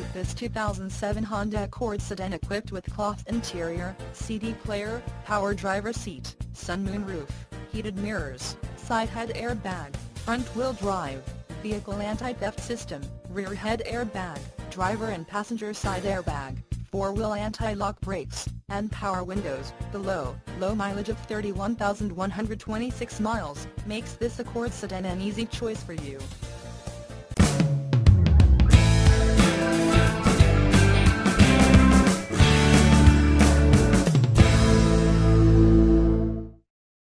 like this 2007 Honda Accord sedan equipped with cloth interior, CD player, power driver seat, sunmoon roof, heated mirrors, side head airbag, front wheel drive, vehicle anti-theft system, rear head airbag, driver and passenger side airbag, four-wheel anti-lock brakes, and power windows. The low mileage of 31,126 miles makes this Accord sedan an easy choice for you.